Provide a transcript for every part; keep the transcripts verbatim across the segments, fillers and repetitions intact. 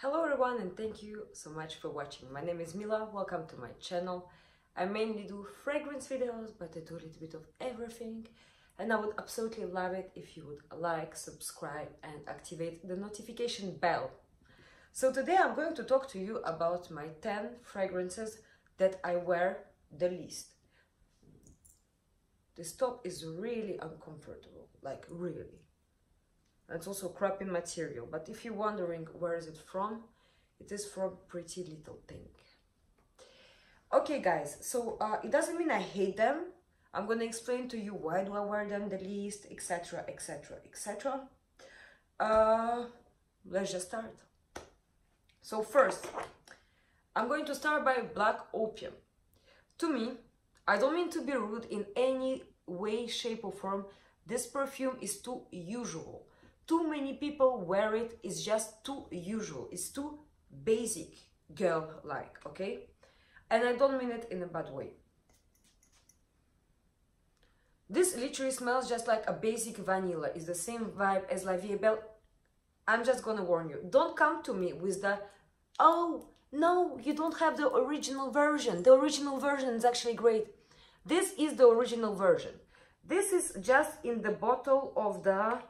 Hello everyone, and thank you so much for watching. My name is Mila, welcome to my channel. I mainly do fragrance videos, but I do a little bit of everything, and I would absolutely love it if you would like, subscribe and activate the notification bell. So today I'm going to talk to you about my ten fragrances that I wear the least. This top is really uncomfortable, like really. It's also crappy material, but if you're wondering where is it from, it is from Pretty Little Thing. Okay guys, so uh, it doesn't mean I hate them. I'm gonna explain to you why do I wear them the least, etc, etc, et cetera. Uh, let's just start. So first, I'm going to start by Black Opium. To me, I don't mean to be rude in any way, shape or form, this perfume is too usual. Too many people wear it, it's just too usual, it's too basic girl-like, okay? And I don't mean it in a bad way. This literally smells just like a basic vanilla, it's the same vibe as La Vie Est Belle. I'm just gonna warn you, don't come to me with the, oh, no, you don't have the original version, the original version is actually great. This is the original version. This is just in the bottle of the...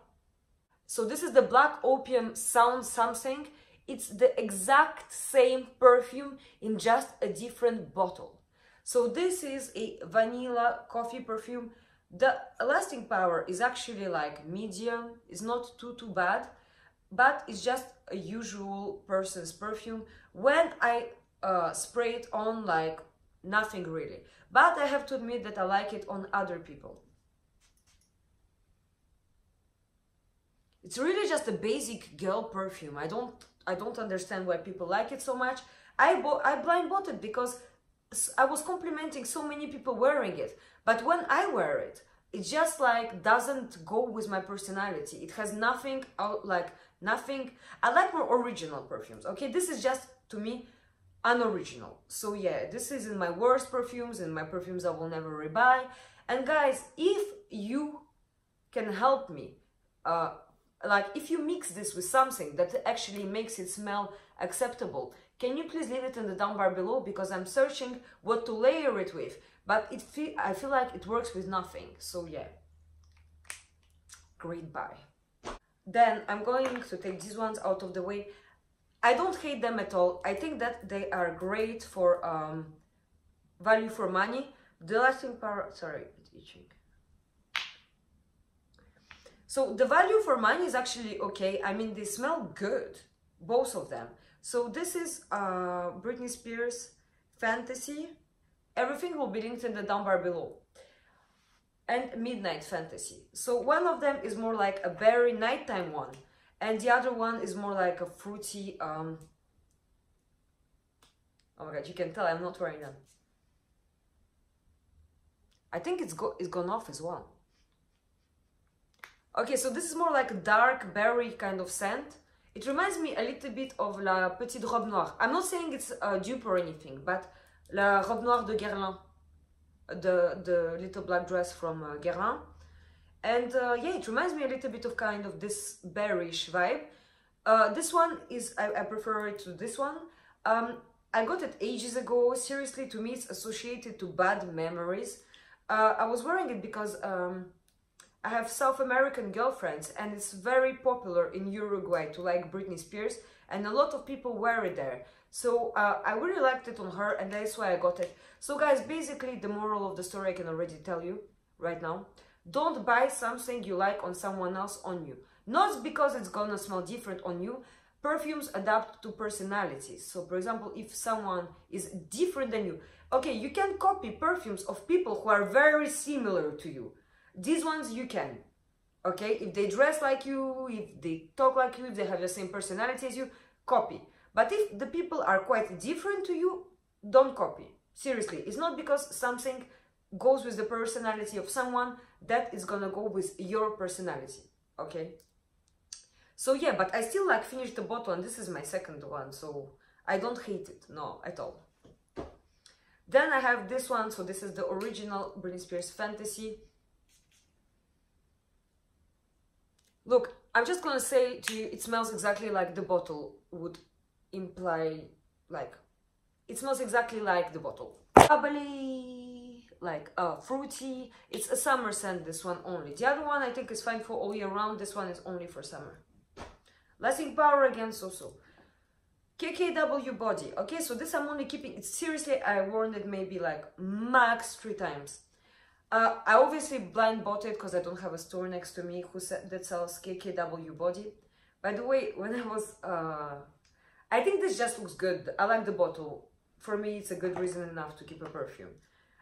So this is the Black Opium Sound Something. It's the exact same perfume in just a different bottle. So this is a vanilla coffee perfume. The lasting power is actually like medium. It's not too, too bad, but it's just a usual person's perfume. When I uh, spray it on, like nothing really. But I have to admit that I like it on other people. It's really just a basic girl perfume. I don't, I don't understand why people like it so much. I, bought, I blind bought it because I was complimenting so many people wearing it. But when I wear it, it just like doesn't go with my personality. It has nothing out, like nothing. I like more original perfumes. Okay, this is just to me unoriginal. So yeah, this is in my worst perfumes and my perfumes I will never rebuy. And guys, if you can help me. Uh, Like, if you mix this with something that actually makes it smell acceptable, can you please leave it in the down bar below, because I'm searching what to layer it with, but it fe I feel like it works with nothing. So yeah, great buy. Then I'm going to take these ones out of the way. I don't hate them at all. I think that they are great for um, value for money. The lasting power, sorry, it's itching. So the value for money is actually okay. I mean, they smell good, both of them. So this is uh, Britney Spears Fantasy. Everything will be linked in the down bar below. And Midnight Fantasy. So one of them is more like a berry nighttime one. And the other one is more like a fruity... Um... Oh my God, you can tell I'm not wearing them. I think it's, go it's gone off as well. Okay, so this is more like a dark berry kind of scent. It reminds me a little bit of La Petite Robe Noire. I'm not saying it's a dupe or anything, but La Robe Noire de Guerlain, the, the little black dress from uh, Guerlain. And uh, yeah, it reminds me a little bit of kind of this berryish vibe. Uh, this one is, I, I prefer it to this one. Um, I got it ages ago. Seriously, to me, it's associated to bad memories. Uh, I was wearing it because... Um, I have South American girlfriends, and it's very popular in Uruguay to like Britney Spears, and a lot of people wear it there. So uh, I really liked it on her, and that's why I got it. So guys, basically the moral of the story I can already tell you right now. Don't buy something you like on someone else on you. Not because it's gonna smell different on you. Perfumes adapt to personalities. So for example, if someone is different than you, okay, you can copy perfumes of people who are very similar to you. These ones you can, okay? If they dress like you, if they talk like you, if they have the same personality as you, copy. But if the people are quite different to you, don't copy. Seriously, it's not because something goes with the personality of someone that is gonna go with your personality, okay? So yeah, but I still like finished the bottle, and this is my second one, so I don't hate it, no, at all. Then I have this one, so this is the original Britney Spears Fantasy. Look, I'm just gonna say to you, it smells exactly like the bottle would imply, like, it smells exactly like the bottle. Bubbly, like uh, fruity. It's a summer scent, this one only. The other one I think is fine for all year round. This one is only for summer. Lasting power again, so-so. K K W body. Okay, so this I'm only keeping it. Seriously, I worn it maybe like max three times. Uh, I obviously blind bought it because I don't have a store next to me who that sells K K W body. By the way, when I was... Uh, I think this just looks good. I like the bottle. For me, it's a good reason enough to keep a perfume.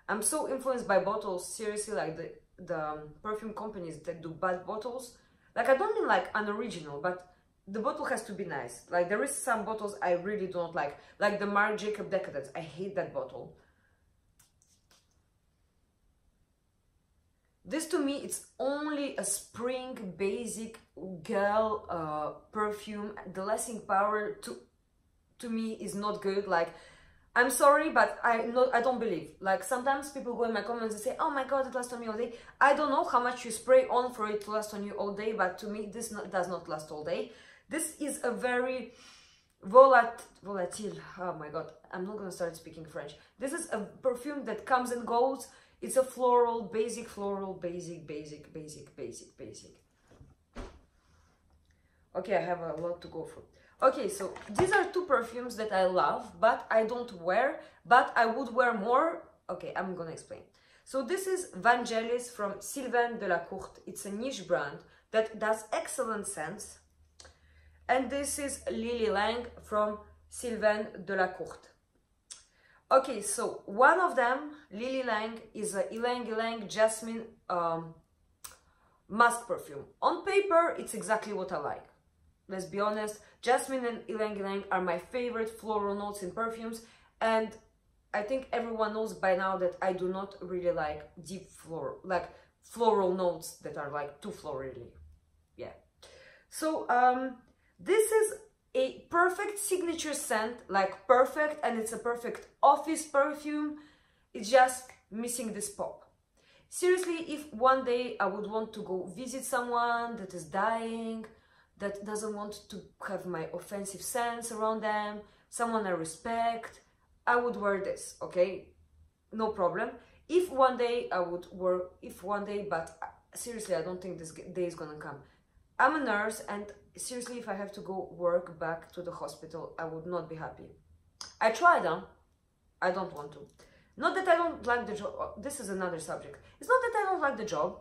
I'm so influenced by bottles. Seriously, like the, the um, perfume companies that do bad bottles. Like, I don't mean like unoriginal, but... The bottle has to be nice. Like, there is some bottles I really don't like. Like the Marc Jacobs Decadence. I hate that bottle. This to me, it's only a spring basic girl uh, perfume. The lasting power to to me is not good. Like, I'm sorry, but I not, I don't believe. Like, sometimes people go in my comments and say, oh my god, it lasts on me all day. I don't know how much you spray on for it to last on you all day, but to me, this not, does not last all day. This is a very volat volatile, oh my god, I'm not gonna start speaking French. This is a perfume that comes and goes. It's a floral, basic, floral, basic, basic, basic, basic, basic. Okay, I have a lot to go through. Okay, so these are two perfumes that I love, but I don't wear, but I would wear more. Okay, I'm gonna explain. So this is Vangelis from Sylvaine Delacourte. It's a niche brand that does excellent scents. And this is Lily Lang from Sylvaine Delacourte. Okay, so one of them, Lily Lang, is a Ylang Ylang Jasmine um, musk perfume. On paper, it's exactly what I like. Let's be honest, jasmine and ylang ylang are my favorite floral notes in perfumes, and I think everyone knows by now that I do not really like deep floral, like floral notes that are like too florally. Yeah. So um, this is a perfect signature scent, like perfect, and it's a perfect office perfume. It's just missing this pop. Seriously, if one day I would want to go visit someone that is dying, that doesn't want to have my offensive sense around them, someone I respect, I would wear this, okay? No problem. If one day I would wear, if one day, but seriously, I don't think this day is gonna come. I'm a nurse, and seriously, if I have to go work back to the hospital, I would not be happy. I tried them, I don't want to. Not that I don't like the job, this is another subject. It's not that I don't like the job,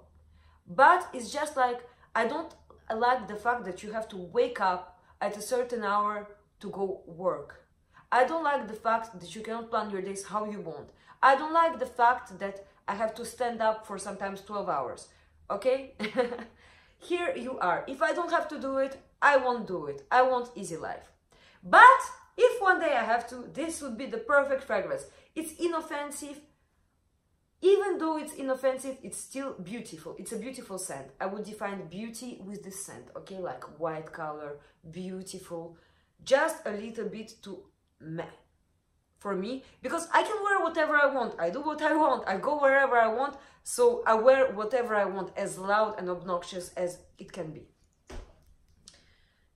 but it's just like, I don't, I like the fact that you have to wake up at a certain hour to go work. I don't like the fact that you cannot plan your days how you want. I don't like the fact that I have to stand up for sometimes twelve hours. Okay? Here you are. If I don't have to do it, I won't do it. I want easy life. But if one day I have to, this would be the perfect fragrance. It's inoffensive. Even though it's inoffensive, it's still beautiful. It's a beautiful scent. I would define beauty with this scent, okay? Like white color, beautiful, just a little bit too meh for me, because I can wear whatever I want. I do what I want. I go wherever I want. So I wear whatever I want, as loud and obnoxious as it can be.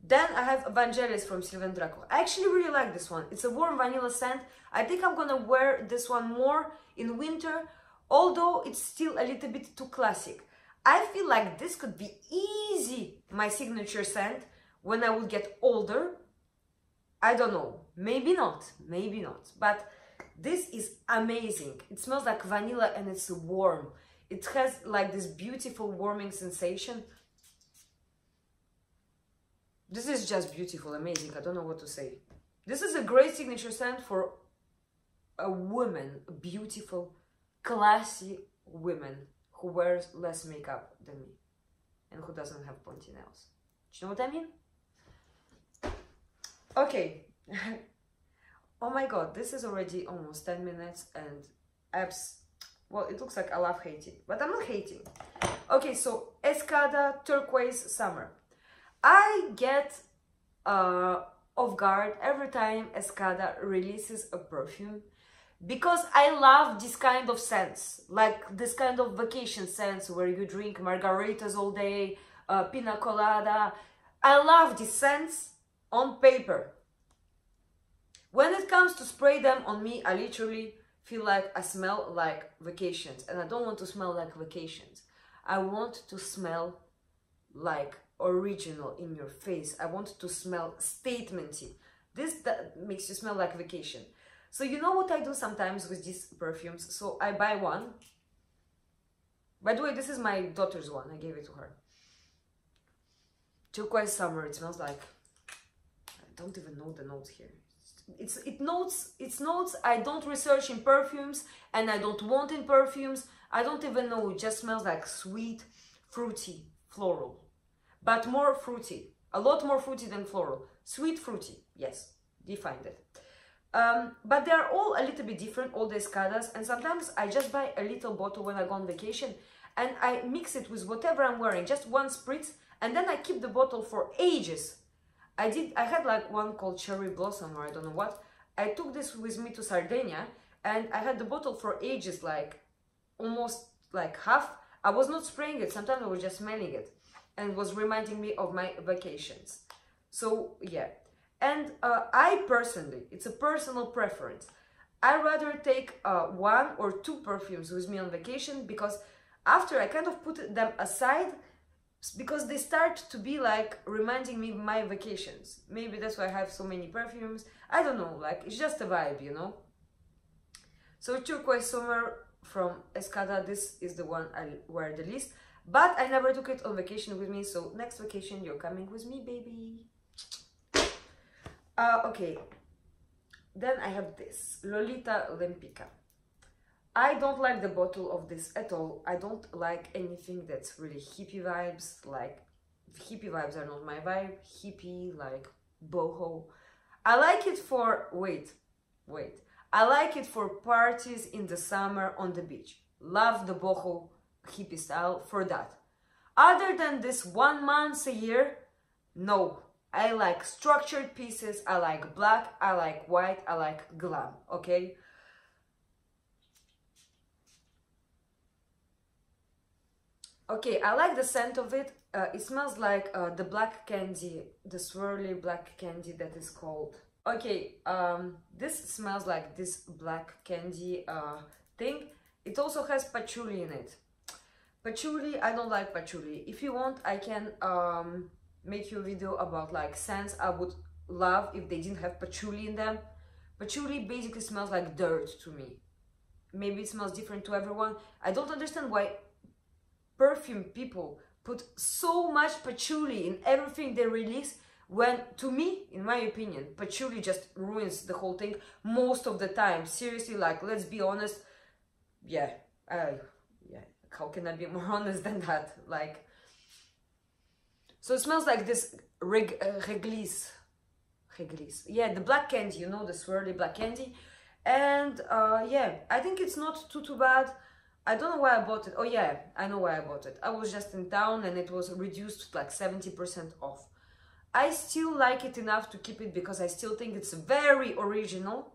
Then I have Evangelis from Sylvan Draco. I actually really like this one. It's a warm vanilla scent. I think I'm gonna wear this one more in winter, although it's still a little bit too classic. I feel like this could be easy, my signature scent, when I would get older. I don't know, maybe not, maybe not, but this is amazing. It smells like vanilla and it's warm. It has like this beautiful warming sensation. This is just beautiful, amazing, I don't know what to say. This is a great signature scent for a woman, a beautiful, classy woman who wears less makeup than me and who doesn't have pointy nails. Do you know what I mean? Okay. Oh my god, this is already almost ten minutes and apps. Well, it looks like I love hating, but I'm not hating. Okay, so Escada Turquoise Summer. I get uh, off guard every time Escada releases a perfume, because I love this kind of scents, like this kind of vacation scents where you drink margaritas all day, uh, pina colada. I love these scents on paper. When it comes to spray them on me, I literally feel like I smell like vacations, and I don't want to smell like vacations. I want to smell like original in your face. I want to smell statementy. This that makes you smell like vacation. So you know what I do sometimes with these perfumes? So I buy one. By the way, this is my daughter's one. I gave it to her. Turquoise Summer. It smells like, I don't even know the notes here. It's it notes, it's notes I don't research in perfumes and I don't want in perfumes. I don't even know, it just smells like sweet, fruity, floral. But more fruity, a lot more fruity than floral. Sweet fruity, yes, defined it. Um, but they're all a little bit different, all the Escadas, and sometimes I just buy a little bottle when I go on vacation and I mix it with whatever I'm wearing, just one spritz, and then I keep the bottle for ages. I did, I had like one called Cherry Blossom or I don't know what. I took this with me to Sardinia and I had the bottle for ages, like almost like half. I was not spraying it, sometimes I was just smelling it and it was reminding me of my vacations. So yeah, and uh, I personally, it's a personal preference. I rather take uh, one or two perfumes with me on vacation because after I kind of put them aside because they start to be like reminding me of my vacations. Maybe that's why I have so many perfumes. I don't know, like it's just a vibe, you know. So Turquoise Summer from Escada, this is the one I wear the least, but I never took it on vacation with me, so next vacation you're coming with me, baby. Uh, okay, then I have this Lolita Lempicka. I don't like the bottle of this at all. I don't like anything that's really hippie vibes. Like, hippie vibes are not my vibe. Hippie, like, boho. I like it for, wait, wait. I like it for parties in the summer on the beach. Love the boho hippie style for that. Other than this one month a year, no. I like structured pieces. I like black. I like white. I like glam, okay? Okay, I like the scent of it. Uh, it smells like uh, the black candy, the swirly black candy that is called. Okay, um, this smells like this black candy uh, thing. It also has patchouli in it. Patchouli, I don't like patchouli. If you want, I can um, make you a video about like scents I would love if they didn't have patchouli in them. Patchouli basically smells like dirt to me. Maybe it smells different to everyone. I don't understand why perfume people put so much patchouli in everything they release when, to me, in my opinion, patchouli just ruins the whole thing most of the time. Seriously, like, let's be honest. Yeah, uh, yeah. How can I be more honest than that? Like, so it smells like this reg uh, reglis. Reglis. Yeah, the black candy, you know, the swirly black candy. And uh, yeah, I think it's not too, too bad. I don't know why I bought it. Oh yeah, I know why I bought it. I was just in town and it was reduced to like seventy percent off. I still like it enough to keep it because I still think it's very original,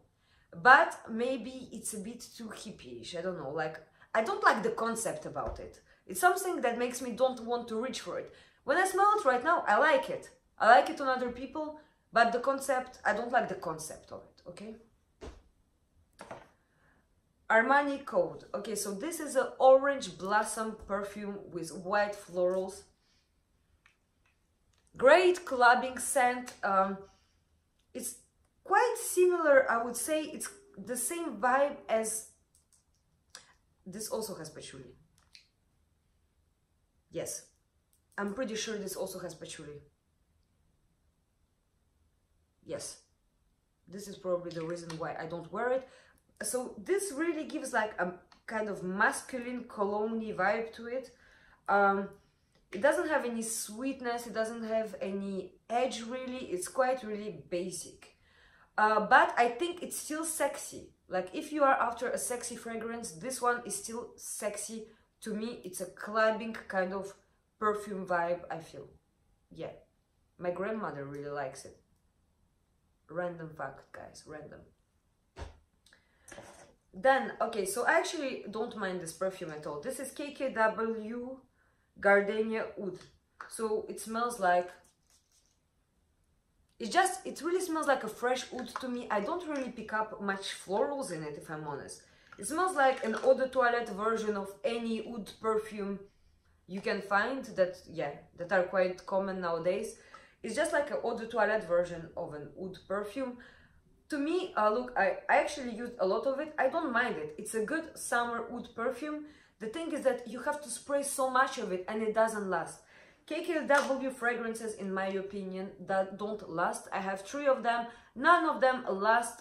but maybe it's a bit too hippie-ish. I don't know, like, I don't like the concept about it. It's something that makes me don't want to reach for it. When I smell it right now, I like it. I like it on other people, but the concept, I don't like the concept of it, okay? Armani Code. Okay, so this is an orange blossom perfume with white florals. Great clubbing scent. Um, it's quite similar, I would say. It's the same vibe as... This also has patchouli. Yes, I'm pretty sure this also has patchouli. Yes, this is probably the reason why I don't wear it. So this really gives like a kind of masculine cologne-y vibe to it. Um, it doesn't have any sweetness, it doesn't have any edge really, it's quite really basic. Uh, but I think it's still sexy. Like if you are after a sexy fragrance, this one is still sexy. To me, it's a clubbing kind of perfume vibe, I feel. Yeah, my grandmother really likes it. Random fact, guys, random. Then, okay, so I actually don't mind this perfume at all. This is K K W Gardenia Wood. So it smells like It's just, it really smells like a fresh oud to me. I don't really pick up much florals in it, if I'm honest. It smells like an eau de toilette version of any oud perfume you can find that, yeah, that are quite common nowadays. It's just like an eau de toilette version of an oud perfume. To me, uh, look, I, I actually used a lot of it. I don't mind it. It's a good summer oud perfume. The thing is that you have to spray so much of it and it doesn't last. K K W fragrances, in my opinion, that don't last. I have three of them. None of them last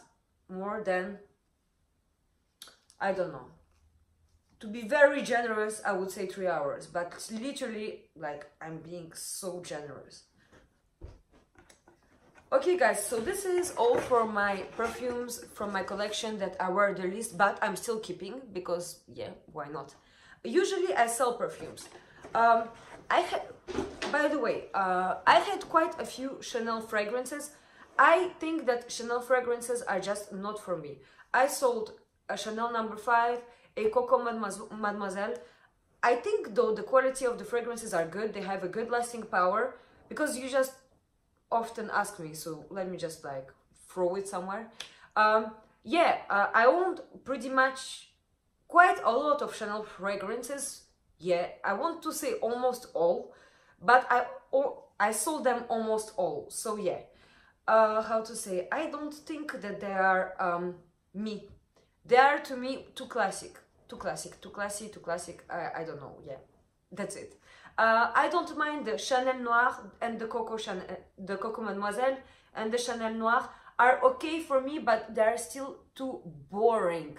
more than, I don't know. To be very generous, I would say three hours. But literally, like, I'm being so generous. Okay guys, so this is all for my perfumes from my collection that I wear the least, but I'm still keeping because, yeah, why not? Usually I sell perfumes. Um, I had, by the way, uh, I had quite a few Chanel fragrances. I think that Chanel fragrances are just not for me. I sold a Chanel number five, a Coco Mademoiselle. I think though the quality of the fragrances are good, they have a good lasting power, because you just often ask me, so let me just like throw it somewhere. Um, yeah, uh, I owned pretty much quite a lot of Chanel fragrances. Yeah, I want to say almost all, but I or, I sold them almost all. So yeah, uh, how to say? I don't think that they are um, me. They are to me too classic, too classic, too classy, too classic. I, I don't know. Yeah, that's it. Uh, I don't mind the Chanel Noir and the Coco, Chanel, the Coco Mademoiselle and the Chanel Noir are okay for me, but they're still too boring.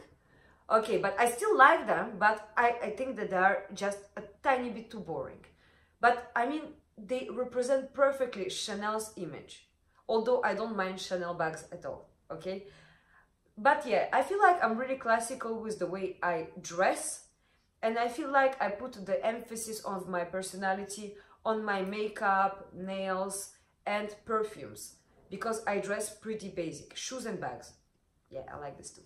Okay, but I still like them, but I, I think that they are just a tiny bit too boring. But I mean, they represent perfectly Chanel's image, although I don't mind Chanel bags at all, okay? But yeah, I feel like I'm really classical with the way I dress. And I feel like I put the emphasis of my personality on my makeup, nails, and perfumes. Because I dress pretty basic. Shoes and bags. Yeah, I like this too.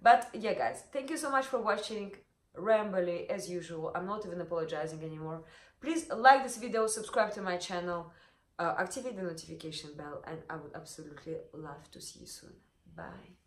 But yeah, guys, thank you so much for watching. Rambly, as usual. I'm not even apologizing anymore. Please like this video, subscribe to my channel, uh, activate the notification bell, and I would absolutely love to see you soon. Bye.